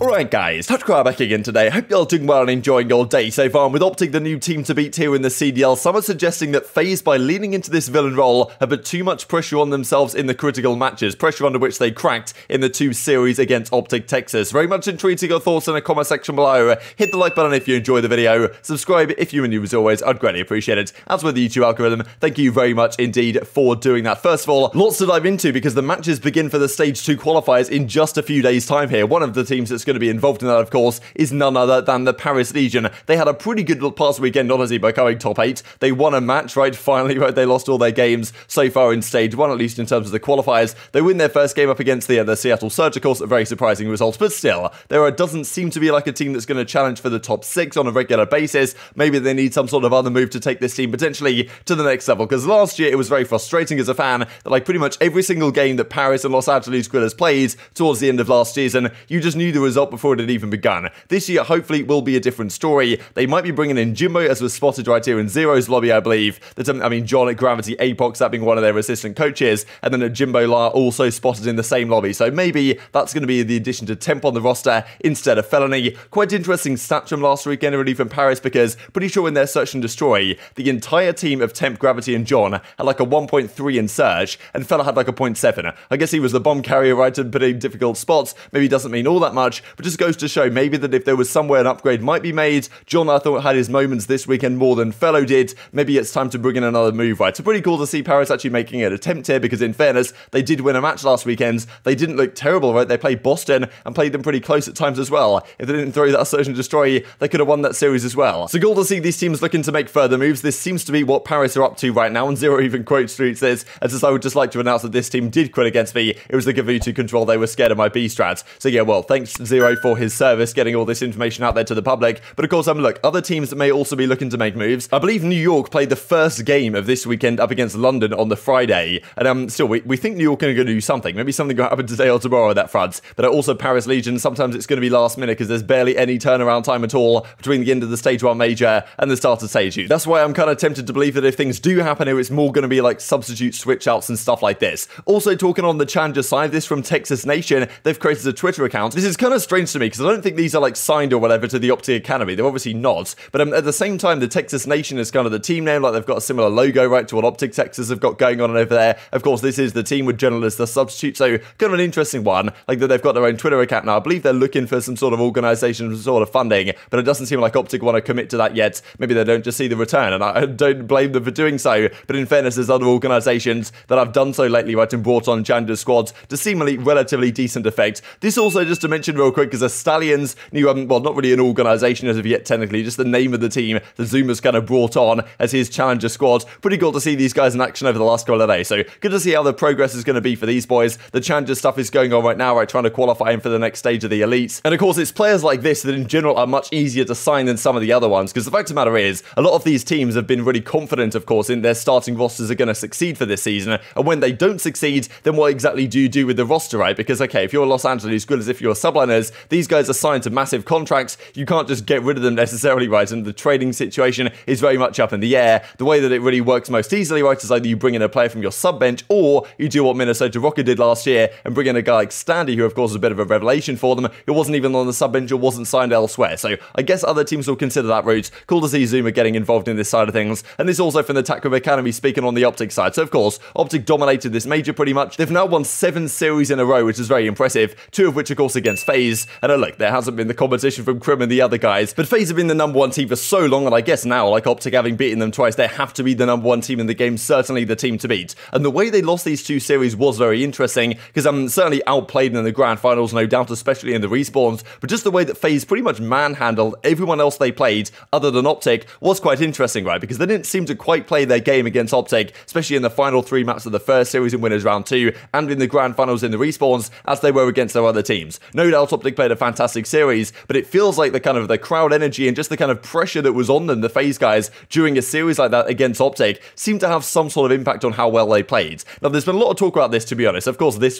Alright guys, Touchcry back again today. Hope you're all doing well and enjoying your day so far. And with OpTic, the new team to beat here in the CDL, some are suggesting that FaZe, by leaning into this villain role, have put too much pressure on themselves in the critical matches, pressure under which they cracked in the two series against OpTic Texas. Very much intrigued to your thoughts in the comment section below. Hit the like button if you enjoy the video. Subscribe if you are new as always, I'd greatly appreciate it. As with the YouTube algorithm, thank you very much indeed for doing that. First of all, lots to dive into because the matches begin for the Stage 2 qualifiers in just a few days' time here. One of the teams that's going to be involved in that, of course, is none other than the Paris Legion. They had a pretty good past weekend, honestly, by coming top 8. They won a match, right? Finally, right? They lost all their games so far in Stage 1, at least in terms of the qualifiers. They win their first game up against the Seattle Surge, of course, a very surprising result, but still, there doesn't seem to be like a team that's going to challenge for the top 6 on a regular basis. Maybe they need some sort of other move to take this team potentially to the next level, because last year it was very frustrating as a fan that, like, pretty much every single game that Paris and Los Angeles Guerrillas played towards the end of last season, you just knew there was up before it had even begun. This year, hopefully, will be a different story. They might be bringing in Jimbo, as was spotted right here in Zero's lobby, I believe. John at Gravity Apox, that being one of their assistant coaches, and then a Jimbo La also spotted in the same lobby. So maybe that's going to be the addition to Temp on the roster instead of Felony. Quite interesting stat from last weekend, really, from Paris, because pretty sure in their Search and Destroy, the entire team of Temp, Gravity, and John had like a 1.3 in Search, and Fella had like a 0.7. I guess he was the bomb carrier, right, to put in difficult spots. Maybe doesn't mean all that much, but just goes to show maybe that if there was somewhere an upgrade might be made, John Arthur had his moments this weekend more than Fellow did. Maybe it's time to bring in another move, right? So pretty cool to see Paris actually making an attempt here because, in fairness, they did win a match last weekend. They didn't look terrible, right? They played Boston and played them pretty close at times as well. If they didn't throw that Search and Destroy, they could have won that series as well. So cool to see these teams looking to make further moves. This seems to be what Paris are up to right now, and Zero even quotes this, as I would just like to announce that this team did quit against me. It was the Gavutu control. They were scared of my B strats. So yeah, well, thanks Zero for his service, getting all this information out there to the public. But of course, look, other teams that may also be looking to make moves. I believe New York played the first game of this weekend up against London on the Friday. And still, we think New York are going to do something. Maybe something will happen today or tomorrow on that front. But also Paris Legion, sometimes it's going to be last minute because there's barely any turnaround time at all between the end of the Stage 1 Major and the start of Stage 2. That's why I'm kind of tempted to believe that if things do happen here, it's more going to be like substitute switch-outs and stuff like this. Also, talking on the challenger side, this from Texas Nation, they've created a Twitter account. This is kind of strange to me because I don't think these are like signed or whatever to the OpTic Academy. They're obviously not, but at the same time, the Texas Nation is kind of the team name. Like, they've got a similar logo, right, to what OpTic Texas have got going on over there. Of course, this is the team with journalists, the substitute, so kind of an interesting one, like that they've got their own Twitter account now. I believe they're looking for some sort of organization, some sort of funding, but it doesn't seem like OpTic want to commit to that yet. Maybe they don't just see the return, and I don't blame them for doing so, but in fairness, there's other organizations that have done so lately, right, and brought on challenger squads to seemingly relatively decent effect. This also, just to mention real quick, because the Stallions, well, not really an organization as of yet technically, just the name of the team that Zoom has kind of brought on as his challenger squad. Pretty cool to see these guys in action over the last couple of days, so good to see how the progress is going to be for these boys. The challenger stuff is going on right now, right, trying to qualify him for the next stage of the elites, and of course it's players like this that in general are much easier to sign than some of the other ones, because the fact of the matter is, a lot of these teams have been really confident, of course, in their starting rosters are going to succeed for this season, and when they don't succeed, then what exactly do you do with the roster, right? Because, okay, if you're Los Angeles Guerrillas, if you're subliners, these guys are signed to massive contracts. You can't just get rid of them necessarily, right? And the trading situation is very much up in the air. The way that it really works most easily, right, is either you bring in a player from your sub bench, or you do what Minnesota Rocker did last year and bring in a guy like Standy, who of course was a bit of a revelation for them. It wasn't even on the sub bench or wasn't signed elsewhere. So I guess other teams will consider that route. Cool to see Zuma getting involved in this side of things. And this also from the Tactical Academy speaking on the OpTic side. So of course, OpTic dominated this major pretty much. They've now won 7 series in a row, which is very impressive. 2 of which, of course, against FaZe. And look, there hasn't been the competition from Crim and the other guys, but FaZe have been the #1 team for so long, and I guess now, like OpTic having beaten them twice, they have to be the #1 team in the game, certainly the team to beat. And the way they lost these 2 series was very interesting, because I'm certainly outplayed in the grand finals, no doubt, especially in the respawns, but just the way that FaZe pretty much manhandled everyone else they played other than OpTic was quite interesting, right? Because they didn't seem to quite play their game against OpTic, especially in the final 3 maps of the first series in Winners Round 2, and in the grand finals in the respawns, as they were against their other teams. No doubt OpTic played a fantastic series, but it feels like the kind of the crowd energy and just the kind of pressure that was on them, the FaZe guys, during a series like that against OpTic, seemed to have some sort of impact on how well they played. Now, there's been a lot of talk about this, to be honest. Of course, these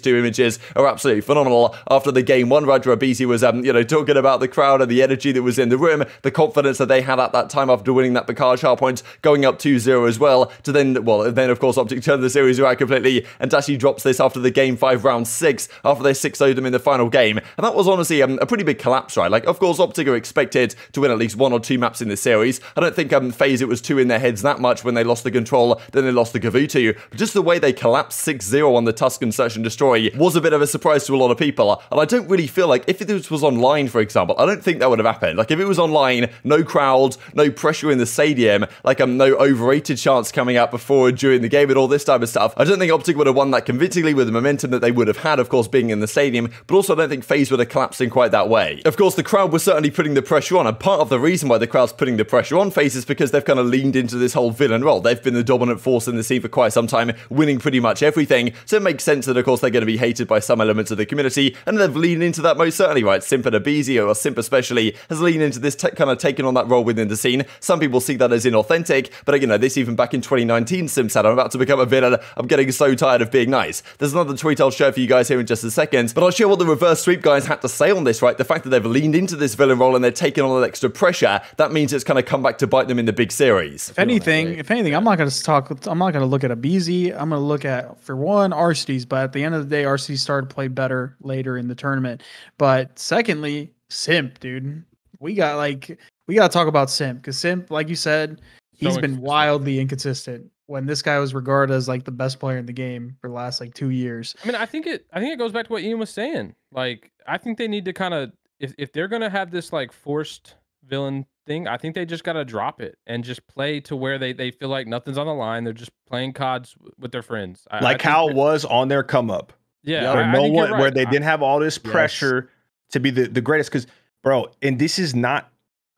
two images are absolutely phenomenal. After the game one, Rajra BC was, talking about the crowd and the energy that was in the room, the confidence that they had at that time after winning that Bakar point, going up 2-0 as well, to then, of course, OpTic turned the series around completely, and Dashy drops this after the game 5 round 6, after they 6-0'd them in the final game, and that was honestly a pretty big collapse, right? Like, of course, OpTic are expected to win at least one or two maps in the series. I don't think FaZe, it was two in their heads that much when they lost the Control, then they lost the Gavutu, but just the way they collapsed 6-0 on the Tuscan Search and Destroy was a bit of a surprise to a lot of people, and I don't really feel like, if this was online, for example, I don't think that would have happened. Like, if it was online, no crowd, no pressure in the stadium, like, no overrated chants coming out before and during the game and all this type of stuff, I don't think OpTic would have won that convincingly with the momentum that they would have had, of course, being in the stadium, but also I don't think FaZe would have collapsed in quite that way. Of course, the crowd was certainly putting the pressure on, and part of the reason why the crowd's putting the pressure on FaZe is because they've kind of leaned into this whole villain role. They've been the dominant force in the scene for quite some time, winning pretty much everything, so it makes sense that, of course, they're going to be hated by some elements of the community, and they've leaned into that most certainly, right? Simp and Abizio, or Simp especially, has leaned into this, kind of taken on that role within the scene. Some people see that as inauthentic, but, you know, this even back in 2019, Simp said, "I'm about to become a villain, I'm getting so tired of being nice." There's another tweet I'll share for you guys here in just a second, but I'll share what the reverse sweep guys had to say on this, right? The fact that they've leaned into this villain role and they're taking on that extra pressure, that means it's kind of come back to bite them in the big series. If anything, I'm not going to look at BZ. I'm going to look at, for one, RCD's, but at the end of the day, RCD started to play better later in the tournament. But secondly, Simp, dude, we got to talk about Simp, because Simp, like you said, he's been wildly inconsistent when this guy was regarded as like the best player in the game for the last like 2 years. I mean, I think it goes back to what Ian was saying. Like, I think they need to kind of, if they're going to have this like forced villain thing, I think they just got to drop it and just play to where they feel like nothing's on the line. They're just playing CODs with their friends. Like how was on their come up. Yeah. Where they didn't have all this pressure to be the greatest. Because, bro, and this is not,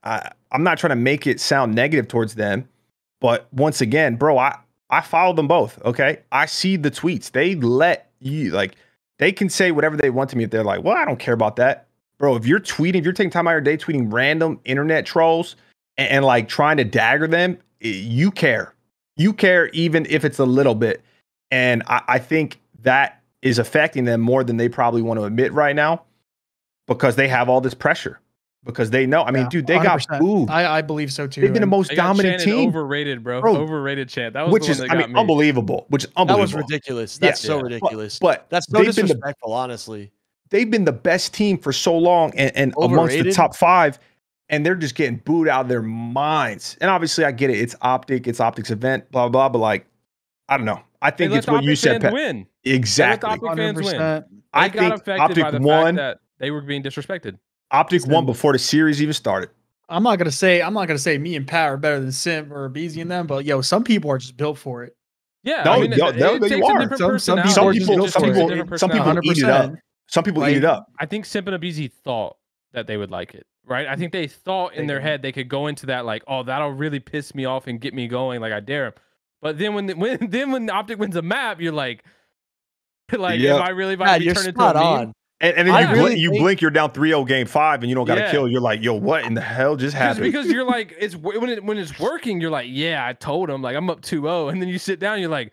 I'm not trying to make it sound negative towards them, but once again, bro, I follow them both. Okay. I see the tweets. They let you, like, they can say whatever they want to me if they're like, well, I don't care about that. Bro, if you're tweeting, if you're taking time out of your day tweeting random internet trolls and like trying to dagger them, you care. You care even if it's a little bit. And I think that is affecting them more than they probably want to admit right now, because they have all this pressure. Because they know, I mean, dude, they 100%. Got booed. I believe so too. They've been the most dominant team. Overrated, bro. Overrated chant. That was unbelievable. Which is unbelievable. That was ridiculous. That's so ridiculous. But that's so disrespectful, honestly. They've been the best team for so long and amongst the top 5, and they're just getting booed out of their minds. And obviously, I get it. It's OpTic. It's OpTic's event. Blah blah. But like, I don't know. I think it's what you said, Pat. Exactly. OpTic fans win. I think OpTic won. They were being disrespected. OpTic won before the series even started. I'm not gonna say me and Pat are better than Simp or BZ and them, but yo, some people are just built for it. Yeah, no, I mean, it takes a different personality. Some people eat it up. Some people eat it up. I think Simp and BZ thought that they would like it, right? I think they thought in their head they could go into that like, oh, that'll really piss me off and get me going, like I dare him. But then when OpTic wins a map, you're like, am I really about to be turned into a meme? And then you blink, you're down 3-0 game 5, and you don't got to kill. You're like, yo, what in the hell just happened? Because you're like, it's when it's working, you're like, yeah, I told him, like, I'm up 2-0, and then you sit down, you're like,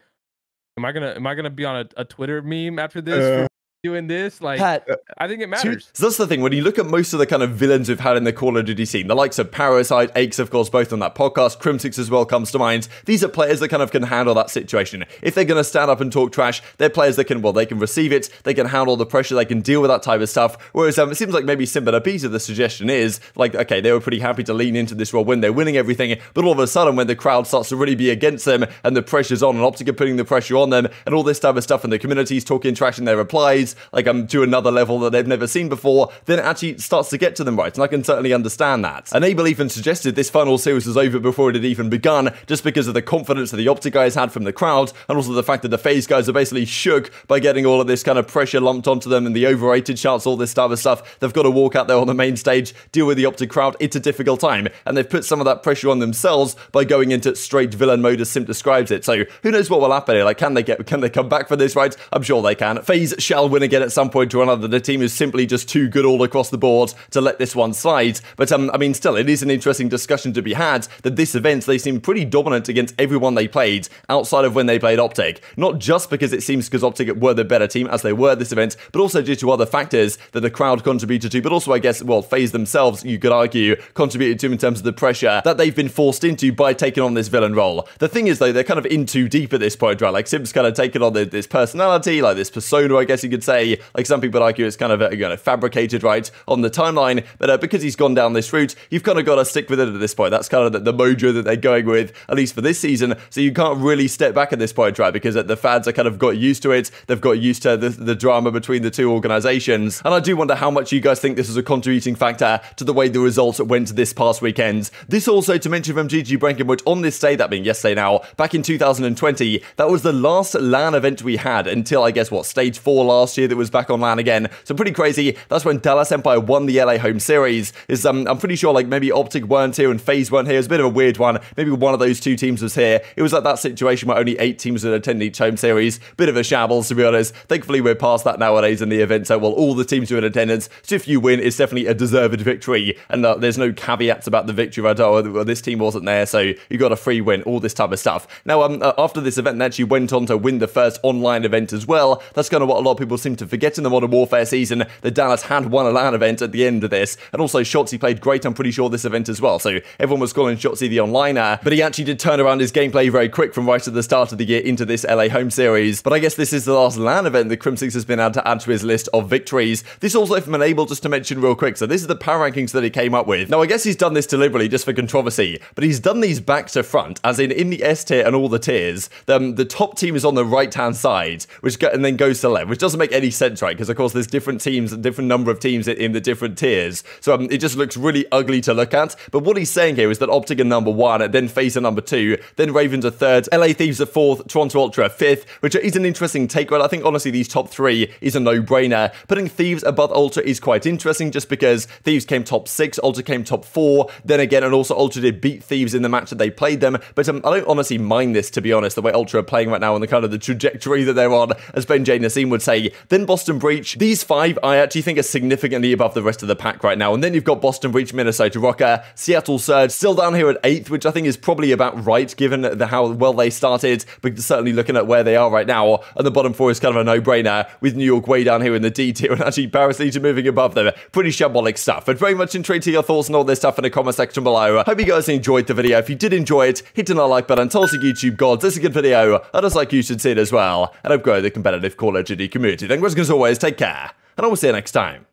am I gonna be on a Twitter meme after this? Doing this, like, Pat, I think it matters. So that's the thing. When you look at most of the kind of villains we've had in the Call of Duty scene, the likes of Parasite, Aches, of course, both on that podcast, Crimsix as well comes to mind. These are players that kind of can handle that situation. If they're going to stand up and talk trash, they're players that can, they can receive it, they can handle the pressure, they can deal with that type of stuff. Whereas it seems like maybe Simba and Abizio, the suggestion is, like, okay, they were pretty happy to lean into this role when they're winning everything, but all of a sudden when the crowd starts to really be against them and the pressure's on and OpTic are putting the pressure on them and all this type of stuff and the community's talking trash in their replies, like to another level that they've never seen before, then it actually starts to get to them, right? And I can certainly understand that. And Abel even suggested this final series was over before it had even begun, just because of the confidence that the OpTic guys had from the crowd, and also the fact that the FaZe guys are basically shook by getting all of this kind of pressure lumped onto them and the overrated chants, all this type of stuff. They've got to walk out there on the main stage, deal with the OpTic crowd. It's a difficult time, and they've put some of that pressure on themselves by going into straight villain mode, as Simp describes it. So who knows what will happen here? Like, can they come back for this, right? I'm sure they can. FaZe shall win going to get at some point or another. The team is simply just too good all across the board to let this one slide. But I mean, still, it is an interesting discussion to be had that this event, they seem pretty dominant against everyone they played outside of when they played OpTic. Not just because it seems because OpTic were the better team as they were at this event, but also due to other factors that the crowd contributed to, but also I guess, well, FaZe themselves, you could argue, contributed to in terms of the pressure that they've been forced into by taking on this villain role. The thing is though, they're kind of in too deep at this point, right? Like Simp's kind of taken on this personality, like this persona, I guess you could say, like some people argue it's kind of, you know, fabricated, right, on the timeline, but because he's gone down this route, you've kind of got to stick with it at this point. That's kind of the mojo that they're going with, at least for this season, so you can't really step back at this point, right, because the fans are kind of got used to it, they've got used to the drama between the two organizations, and I do wonder how much you guys think this is a contributing factor to the way the results went this past weekend. This also to mention from GG Brankenwood on this day, that being yesterday now, back in 2020, that was the last LAN event we had until, I guess, what, stage 4 last year that was back on LAN again, so pretty crazy. That's when Dallas Empire won the LA Home Series. I'm pretty sure like maybe OpTic weren't here and FaZe weren't here. It was a bit of a weird one. Maybe one of those two teams was here. It was like that situation where only 8 teams had attended each home series. Bit of a shambles, to be honest. Thankfully, we're past that nowadays in the event, so well, all the teams are in attendance, so if you win, it's definitely a deserved victory, and there's no caveats about the victory, right? Oh, well, this team wasn't there, so you got a free win, all this type of stuff. Now, after this event, they actually went on to win the first online event as well. That's kind of what a lot of people seem to forget in the Modern Warfare season, that Dallas had won a LAN event at the end of this, and also Shotzi played great, I'm pretty sure, this event as well, so everyone was calling Shotzi the onliner, but he actually did turn around his gameplay very quick from right at the start of the year into this LA Home Series. But I guess this is the last LAN event that Crim6 has been able to add to his list of victories. This also from Enable, just to mention real quick, so this is the power rankings that he came up with. Now I guess he's done this deliberately just for controversy, but he's done these back to front, as in the S tier and all the tiers, the top team is on the right hand side, and then goes to left, which doesn't make any sense, right, because of course there's different teams, different number of teams in the different tiers, so it just looks really ugly to look at. But what he's saying here is that OpTic are number 1, then FaZe are number 2, then Ravens are 3rd, LA Thieves are 4th, Toronto Ultra 5th, which is an interesting take, right? I think honestly these top 3 is a no-brainer. Putting Thieves above Ultra is quite interesting, just because Thieves came top 6, Ultra came top 4, then again, and also Ultra did beat Thieves in the match that they played them, but I don't honestly mind this, to be honest, the way Ultra are playing right now and the kind of the trajectory that they're on, as Benjay Nassim would say. Then Boston Breach, these 5 I actually think are significantly above the rest of the pack right now, and then you've got Boston Breach, Minnesota Rocker, Seattle Surge, still down here at 8th, which I think is probably about right, given how well they started, but certainly looking at where they are right now, and the bottom 4 is kind of a no-brainer, with New York way down here in the D tier, and actually Paris Legion moving above them. Pretty shambolic stuff. I'd very much intrigued to your thoughts on all this stuff in the comment section below. I hope you guys enjoyed the video. If you did enjoy it, hit the like button, tell us the YouTube gods this is a good video, and us like you should see it as well, and help grow the competitive Call of Duty community. Thank you guys as always, take care, and I will see you next time.